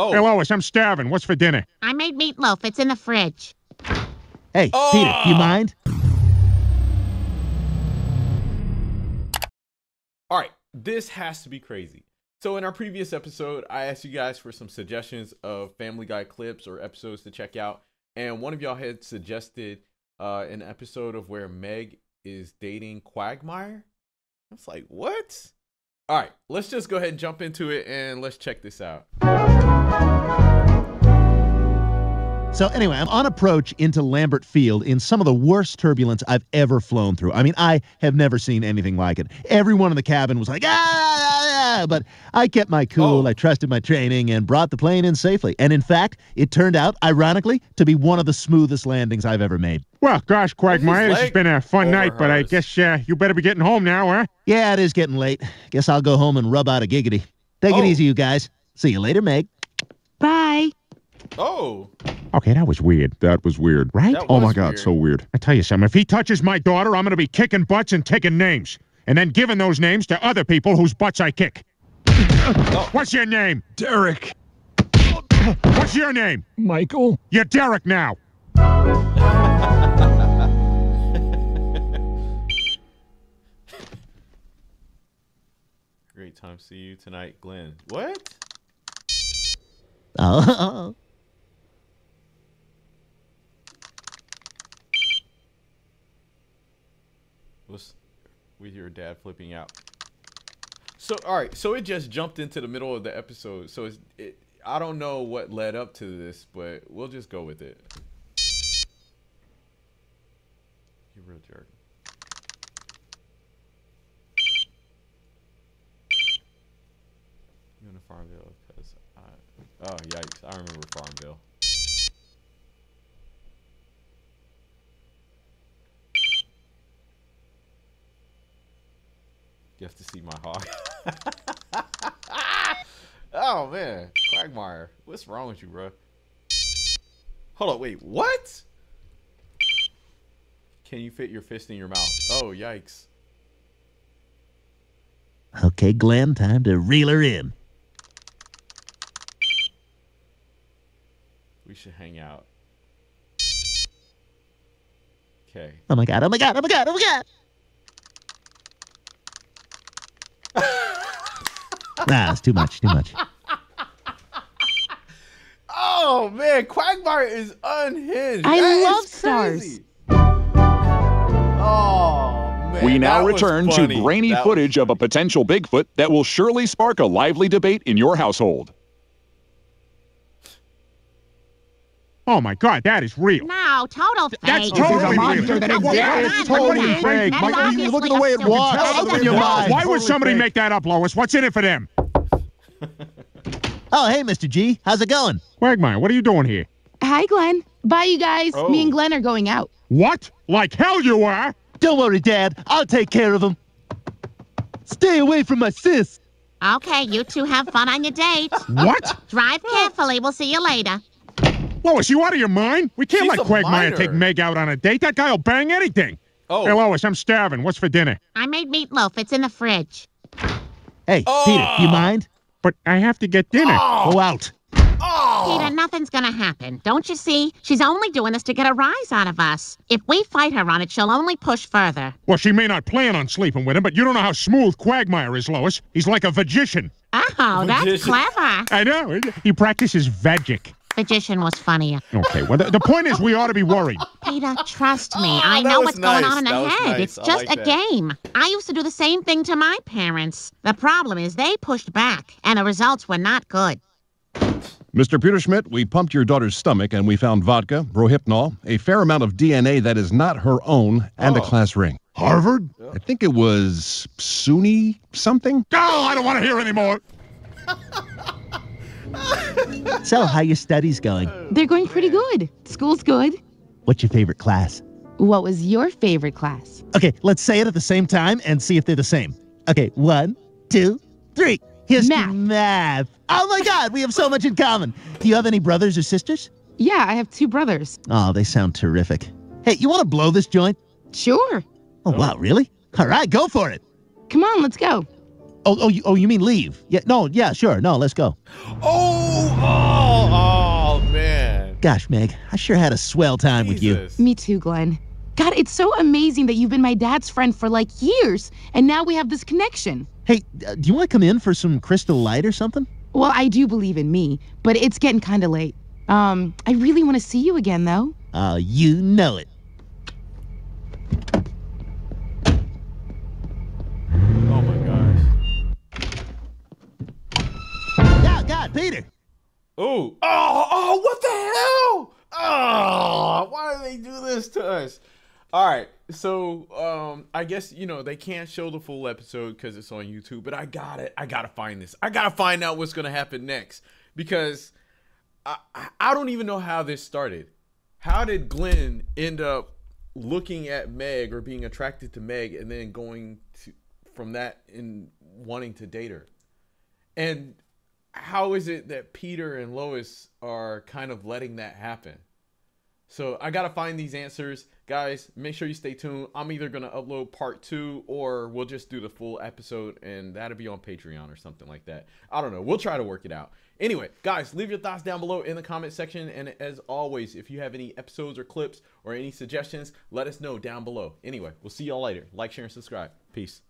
Oh. Hey, Lois, I'm starving. What's for dinner? I made meatloaf. It's in the fridge. Hey, oh. Peter, you mind? All right, this has to be crazy. So in our previous episode, I asked you guys for some suggestions of Family Guy clips or episodes to check out. And one of y'all had suggested an episode of where Meg is dating Quagmire. I was like, what? All right, let's just go ahead and jump into it and let's check this out. So anyway, I'm on approach into Lambert Field in some of the worst turbulence I've ever flown through. I mean, I have never seen anything like it. Everyone in the cabin was like, ah, but I kept my cool. Oh. I trusted my training and brought the plane in safely. And in fact, it turned out, ironically, to be one of the smoothest landings I've ever made. Well, gosh, Quagmire, this has been a fun night, but I guess you better be getting home now, huh? Yeah, it is getting late. Guess I'll go home and rub out a giggity. Take it easy, you guys. See you later, Meg. Bye. Oh. Okay, that was weird. That was weird. Right? Oh, my God, so weird. I tell you something, if he touches my daughter, I'm going to be kicking butts and taking names. And then giving those names to other people whose butts I kick. Oh. What's your name? Derek. What's your name? Michael. You're Derek now. Great time. See you tonight, Glenn. What? Oh. With your dad flipping out. So, all right. So it just jumped into the middle of the episode. So I don't know what led up to this, but we'll just go with it. You're a real jerk. You're in a Farmville because oh, yikes. I remember Farmville. You have to see my hog. Oh, man. Quagmire. What's wrong with you, bro? Hold on. Wait, what? Can you fit your fist in your mouth? Oh, yikes. Okay, Glenn. Time to reel her in. We should hang out. Okay. Oh, my God. Oh, my God. Oh, my God. Oh, my God. Nah, that's too much, too much. Oh, man, Quagmire is unhinged. I love stars. Oh, man. We now return to grainy footage of a potential Bigfoot that will surely spark a lively debate in your household. Oh, my God, that is real. No, total fake. That's totally real. That exists. It's totally fake. Look at the way it walks. Open your mind. Why would somebody make that up, Lois? What's in it for them? Oh, hey, Mr. G. How's it going? Quagmire, what are you doing here? Hi, Glenn. Bye, you guys. Oh. Me and Glenn are going out. What? Like hell you are? Don't worry, Dad. I'll take care of him. Stay away from my sis. Okay, you two have fun on your date. What? Drive carefully. We'll see you later. Lois, you out of your mind? We can't let Quagmire take Meg out on a date. That guy will bang anything. Oh. Hey, Lois, I'm starving. What's for dinner? I made meatloaf. It's in the fridge. Hey, Peter, you mind? But I have to get dinner. Oh. Go out. Oh. Peter, nothing's going to happen. Don't you see? She's only doing this to get a rise out of us. If we fight her on it, she'll only push further. Well, she may not plan on sleeping with him, but you don't know how smooth Quagmire is, Lois. He's like a magician. Oh, that's clever. I know. He practices magic. Magician was funnier. Okay, well, the point is we ought to be worried. Peter, trust me. Oh, I know what's going on in her head. Nice. It's just like a game. I used to do the same thing to my parents. The problem is they pushed back, and the results were not good. Mr. Peter Schmidt, we pumped your daughter's stomach, and we found vodka, Rohypnol, a fair amount of DNA that is not her own, and a class ring. Harvard? Yeah. I think it was SUNY something. Oh, I don't want to hear anymore. So, how your studies going? They're going pretty good. School's good. What's your favorite class? What was your favorite class? Okay, let's say it at the same time and see if they're the same. Okay, 1, 2, 3. History, math. Oh my God, we have so much in common. Do you have any brothers or sisters? Yeah, I have 2 brothers. Oh, they sound terrific. Hey, you want to blow this joint? Sure. Oh, wow, really? All right, go for it. Come on, let's go. Oh, you mean leave? Yeah, no, yeah, sure. No, let's go. Oh, Gosh, Meg, I sure had a swell time with you. Me too, Glenn. God, it's so amazing that you've been my dad's friend for, like, years, and now we have this connection. Hey, do you want to come in for some crystal light or something? Well, I do believe in me, but it's getting kind of late. I really want to see you again, though. Oh, you know it. Oh, my gosh. Oh, God, Peter. Ooh. Oh, what the hell? Oh, why do they do this to us? All right, so I guess, you know, they can't show the full episode because it's on YouTube, but I gotta find this. I gotta find out what's gonna happen next, because I don't even know how this started. How did Glenn end up looking at Meg, or being attracted to Meg, and then going to, from that, and wanting to date her? And how is it that Peter and Lois are kind of letting that happen? So I gotta find these answers. Guys, make sure you stay tuned. I'm either gonna upload part 2, or we'll just do the full episode, and that'll be on Patreon or something like that. I don't know, we'll try to work it out. Anyway, guys, leave your thoughts down below in the comment section, and as always, if you have any episodes or clips or any suggestions, let us know down below. Anyway, we'll see y'all later. Like, share, and subscribe. Peace.